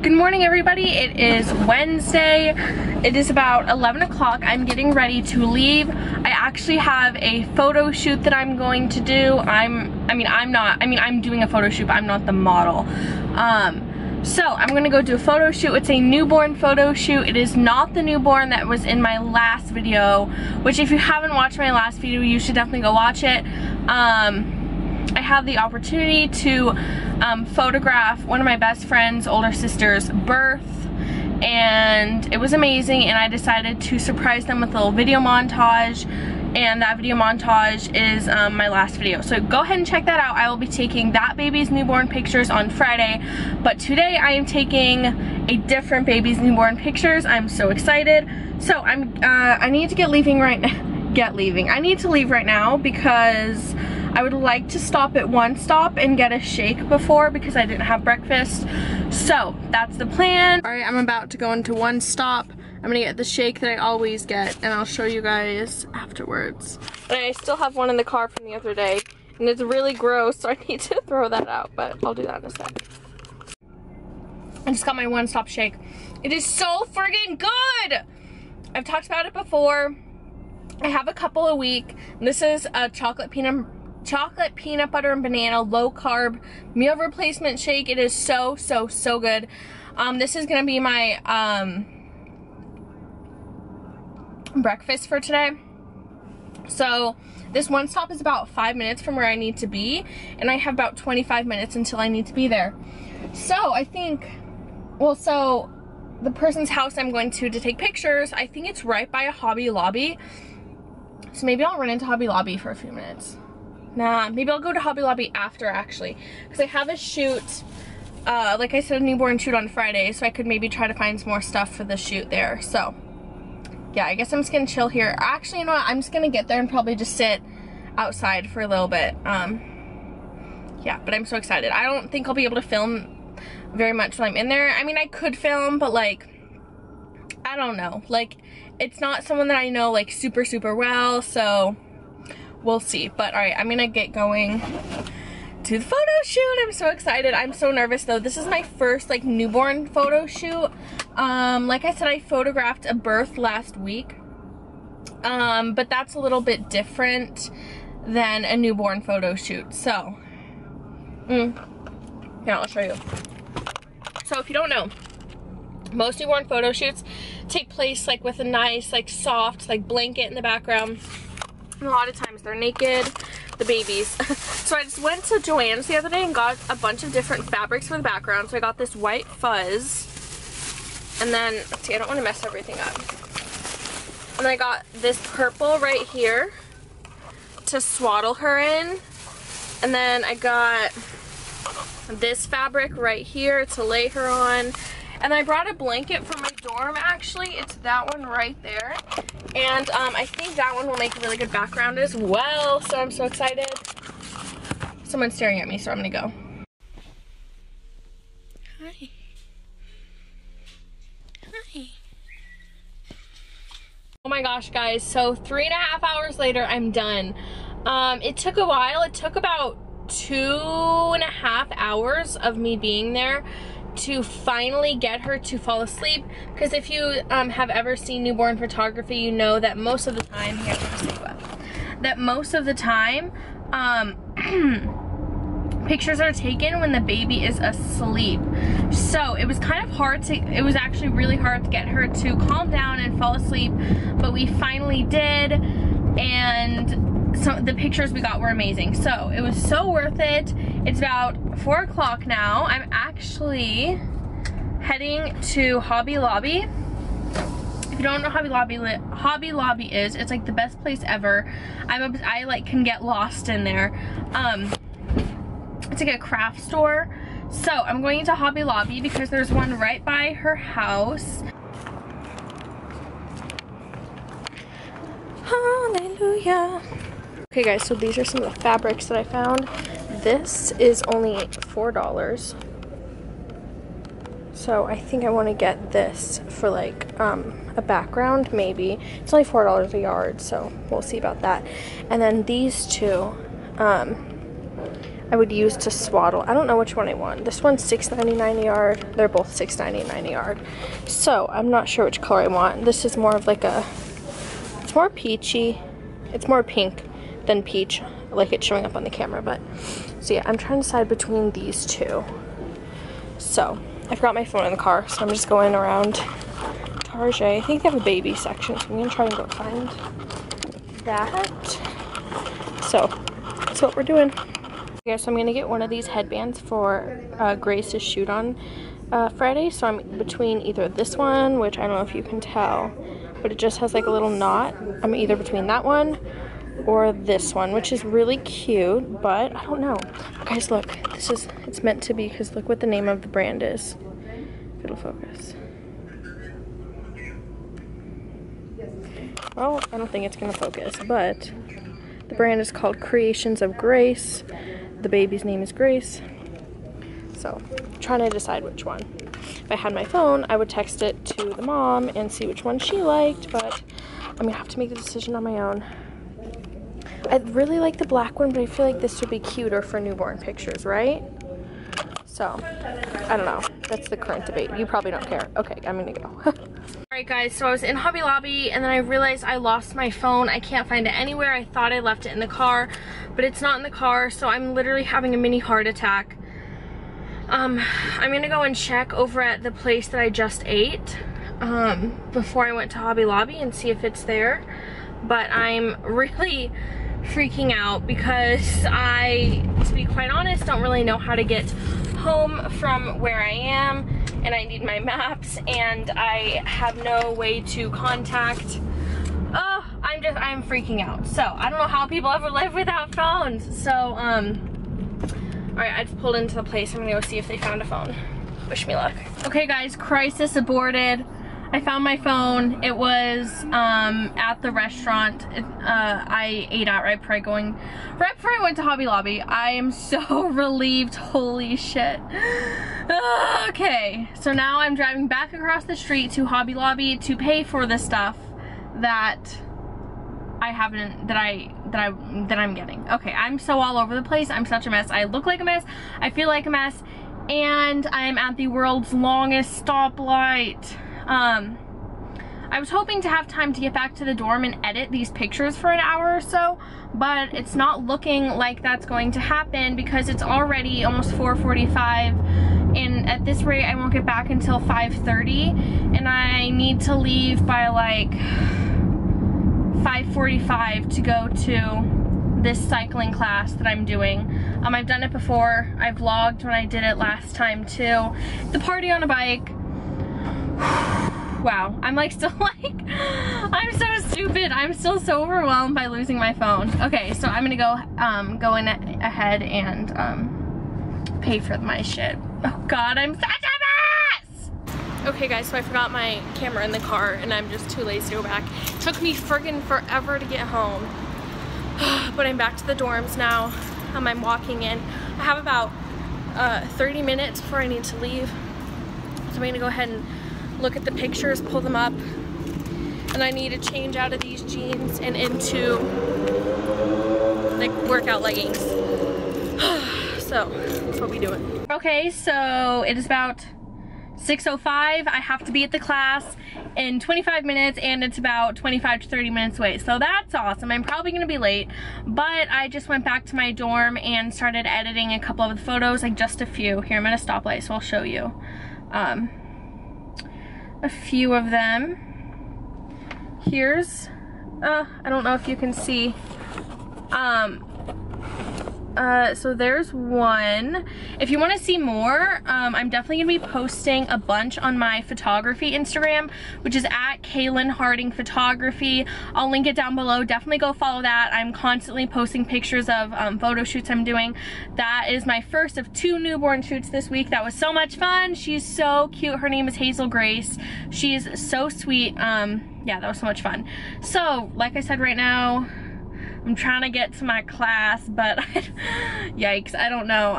Good morning, everybody. It is Wednesday. It is about 11 o'clock. I'm getting ready to leave. I actually have a photo shoot that I'm going to do. I'm doing a photo shoot, but I'm not the model. So I'm gonna go do a photo shoot. It's a newborn photo shoot. It is not the newborn that was in my last video, which if you haven't watched my last video, you should definitely go watch it. I have the opportunity to photograph one of my best friend's older sister's birth, and it was amazing, and I decided to surprise them with a little video montage, and that video montage is my last video. So go ahead and check that out. I will be taking that baby's newborn pictures on Friday, but today I am taking a different baby's newborn pictures. I'm so excited. So I need to leave right now because I would like to stop at one stop and get a shake before because I didn't have breakfast. So that's the plan. All right, I'm about to go into one stop. I'm gonna get the shake that I always get and I'll show you guys afterwards. And I still have one in the car from the other day and it's really gross, so I need to throw that out, but I'll do that in a sec. I just got my one stop shake. It is so friggin' good! I've talked about it before. I have a couple a week. This is a chocolate peanut butter and banana low carb meal replacement shake. It is so good. This is gonna be my breakfast for today. So this one stop is about 5 minutes from where I need to be, and I have about 25 minutes until I need to be there. So the person's house I'm going to take pictures, I think it's right by a Hobby Lobby. So maybe I'll run into Hobby Lobby for a few minutes. Nah, maybe I'll go to Hobby Lobby after, actually, because I have a shoot, like I said, a newborn shoot on Friday, so I could maybe try to find some more stuff for the shoot there. So yeah, I guess I'm just gonna chill here. Actually, you know what, I'm just gonna get there and probably just sit outside for a little bit. Yeah, but I'm so excited. I don't think I'll be able to film very much while I'm in there. I mean, I could film, but like, I don't know, like, it's not someone that I know like super well, so we'll see. But all right, I'm gonna get going to the photo shoot. I'm so excited. I'm so nervous though. This is my first like newborn photo shoot. Like I said, I photographed a birth last week, but that's a little bit different than a newborn photo shoot. So here, I'll show you. So if you don't know, most newborn photo shoots take place like with a nice like soft like blanket in the background. And a lot of times they're naked, the babies. So I just went to Joann's the other day and got a bunch of different fabrics for the background. So I got this white fuzz, and then, let's see, I don't want to mess everything up. And then I got this purple right here to swaddle her in. And then I got this fabric right here to lay her on. And I brought a blanket from my dorm, actually. It's that one right there. And I think that one will make a really good background as well. So I'm so excited. Someone's staring at me, so I'm gonna go. Hi. Hi. Oh my gosh, guys. So 3.5 hours later, I'm done. It took a while. It took about 2.5 hours of me being there to finally get her to fall asleep, because if you have ever seen newborn photography, you know that most of the time, here, let me see what, that most of the time pictures are taken when the baby is asleep. So it was kind of hard to, it was actually really hard to get her to calm down and fall asleep, but we finally did, and so the pictures we got were amazing. So it was so worth it. It's about 4 o'clock now. I'm actually heading to Hobby Lobby. If you don't know Hobby Lobby is, it's like the best place ever. I like can get lost in there. It's like a craft store. So I'm going into Hobby Lobby because there's one right by her house. Hallelujah. Okay guys, so these are some of the fabrics that I found. This is only $4. So I think I want to get this for like a background, maybe. It's only $4 a yard, so we'll see about that. And then these two, I would use to swaddle. I don't know which one I want. This one's $6.99 a yard. They're both $6.99 a yard. So I'm not sure which color I want. This is more of like a, it's more peachy. It's more pink than peach, like it's showing up on the camera. But so yeah, I'm trying to decide between these two. So I forgot my phone in the car, so I'm just going around Target. I think they have a baby section, so I'm gonna try and go find that. So that's what we're doing. Okay, so I'm gonna get one of these headbands for Grace's shoot on Friday. So I'm between either this one, which I don't know if you can tell, but it just has like a little knot. I'm either between that one or this one, which is really cute, but I don't know. Guys, look, this is, it's meant to be, because look what the name of the brand is. If it'll focus. Well, I don't think it's gonna focus, but the brand is called Creations of Grace. The baby's name is Grace. So I'm trying to decide which one. If I had my phone, I would text it to the mom and see which one she liked, but I'm gonna have to make the decision on my own. I really like the black one, but I feel like this would be cuter for newborn pictures, right? So, I don't know. That's the current debate. You probably don't care. Okay, I'm gonna go. Alright guys, so I was in Hobby Lobby, and then I realized I lost my phone. I can't find it anywhere. I thought I left it in the car, but it's not in the car, so I'm literally having a mini heart attack. I'm gonna go and check over at the place that I just ate before I went to Hobby Lobby and see if it's there. But I'm really freaking out because I, to be quite honest, don't really know how to get home from where I am, and I need my maps, and I have no way to contact. Oh, I'm freaking out. So I don't know how people ever live without phones. So all right, I've pulled into the place. I'm gonna go see if they found a phone. Wish me luck. Okay guys, crisis aborted. I found my phone. It was at the restaurant I ate at right before I went to Hobby Lobby. I am so relieved. Holy shit. Okay, so now I'm driving back across the street to Hobby Lobby to pay for the stuff that I haven't, that I'm getting. Okay, I'm so all over the place. I'm such a mess. I look like a mess. I feel like a mess. And I'm at the world's longest stoplight. I was hoping to have time to get back to the dorm and edit these pictures for an hour or so, but it's not looking like that's going to happen because it's already almost 4:45, and at this rate I won't get back until 5:30, and I need to leave by like 5:45 to go to this cycling class that I'm doing. I've done it before. I vlogged when I did it last time too. The party on a bike. Wow, I'm like still like, I'm so stupid. I'm still so overwhelmed by losing my phone. Okay, so I'm gonna go go in ahead and pay for my shit. Oh God, I'm such a mess! Okay guys, so I forgot my camera in the car and I'm just too lazy to go back. It took me friggin' forever to get home. But I'm back to the dorms now. I'm walking in. I have about 30 minutes before I need to leave. So I'm gonna go ahead and look at the pictures, pull them up, and I need to change out of these jeans and into like workout leggings. So that's what we doing. Okay, so it is about 6:05. I have to be at the class in 25 minutes, and it's about 25 to 30 minutes away, so that's awesome. I'm probably gonna be late, but I just went back to my dorm and started editing a couple of the photos, like just a few. Here, I'm at a stoplight, so I'll show you a few of them. Here's I don't know if you can see, so there's one. If you want to see more, I'm definitely gonna be posting a bunch on my photography Instagram, which is at Kaylin Harding Photography. I'll link it down below. Definitely go follow that. I'm constantly posting pictures of photo shoots I'm doing. That is my first of 2 newborn shoots this week. That was so much fun. She's so cute. Her name is Hazel Grace. She's so sweet. Yeah, that was so much fun. So like I said, right now I'm trying to get to my class, but yikes, I don't know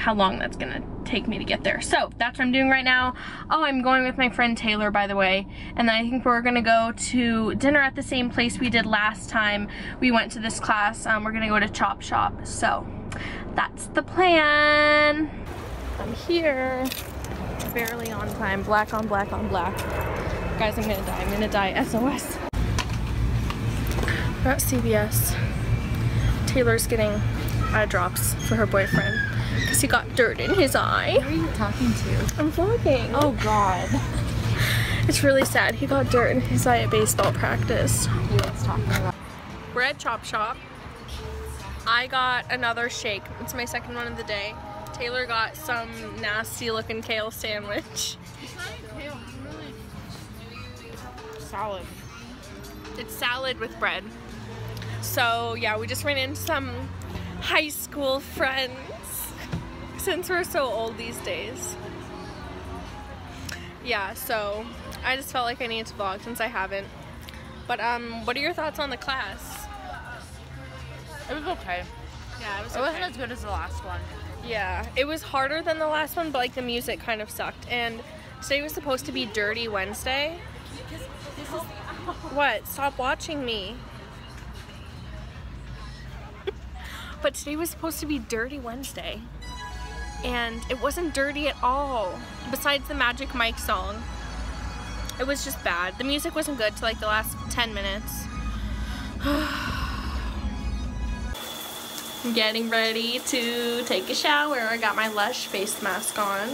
how long that's gonna take me to get there. So that's what I'm doing right now. Oh, I'm going with my friend Taylor, by the way, and then I think we're gonna go to dinner at the same place we did last time we went to this class. We're gonna go to Chop Shop, so that's the plan. I'm here, barely on time, black on black on black. Guys, I'm gonna die, SOS. We're at CVS. Taylor's getting eye drops for her boyfriend because he got dirt in his eye. Who are you talking to? I'm vlogging. Oh God. It's really sad. He got dirt in his eye at baseball practice. What's talking about? We're at Chop Shop. I got another shake. It's my second one of the day. Taylor got some nasty looking kale sandwich. It's not even kale, it's really salad. It's salad with bread. So yeah, we just ran into some high school friends since we're so old these days. Yeah, so I just felt like I needed to vlog since I haven't. But what are your thoughts on the class? It was okay. Yeah, it was okay. It wasn't as good as the last one. Yeah, it was harder than the last one, but like the music kind of sucked. And today was supposed to be Dirty Wednesday. What? Stop watching me. But today was supposed to be Dirty Wednesday, and it wasn't dirty at all, besides the Magic Mike song. It was just bad. The music wasn't good till like the last 10 minutes. I'm getting ready to take a shower. I got my Lush face mask on.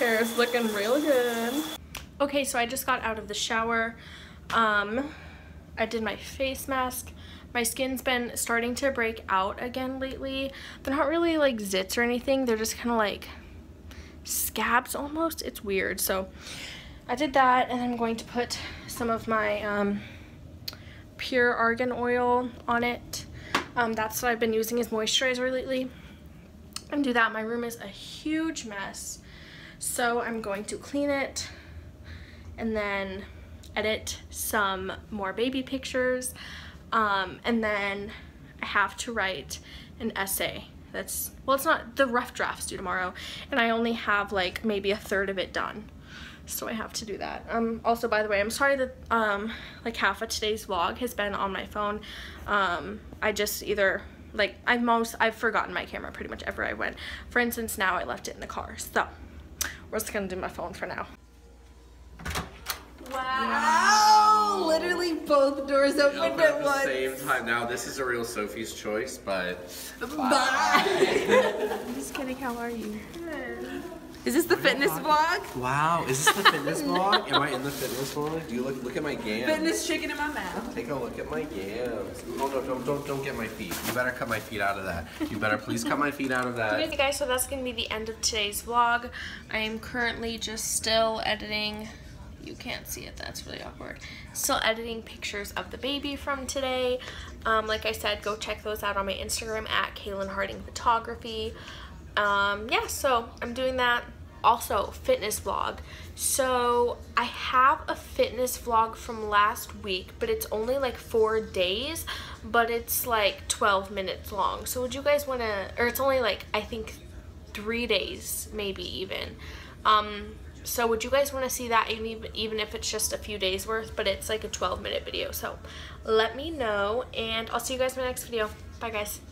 Hair's looking real good. Okay, so I just got out of the shower. I did my face mask. My skin's been starting to break out again lately. They're not really like zits or anything. They're just kind of like scabs almost. It's weird. So I did that, and I'm going to put some of my pure argan oil on it. That's what I've been using as moisturizer lately. And do that. My room is a huge mess. So I'm going to clean it and then edit some more baby pictures. And then I have to write an essay that's, well, it's not, the rough draft's due tomorrow, and I only have like maybe a third of it done, so I have to do that. Also, by the way, I'm sorry that like half of today's vlog has been on my phone. I just either, like, I've forgotten my camera pretty much ever I went. For instance, now I left it in the car, so we're just gonna do my phone for now. Wow. Literally both doors opened at once. At the same time. Now this is a real Sophie's choice, but... Bye! I'm just kidding, how are you? Is this the fitness vlog? Wow, is this the fitness vlog? No. Am I in the fitness vlog? Do you look at my yams? Fitness chicken in my mouth. Take a look at my yams. Oh no, don't get my feet. You better cut my feet out of that. You better please cut my feet out of that. Okay guys, so that's gonna be the end of today's vlog. I am currently just still editing. You can't see it, that's really awkward. Still editing pictures of the baby from today. Like I said, go check those out on my Instagram at Kaylin Harding Photography. Yeah, so I'm doing that. Also, fitness vlog. So I have a fitness vlog from last week, but it's only like 4 days, but it's like 12 minutes long. So would you guys wanna, or it's only like, I think 3 days, maybe even. So would you guys want to see that, even if it's just a few days worth, but it's like a 12-minute video. So let me know, and I'll see you guys in my next video. Bye, guys.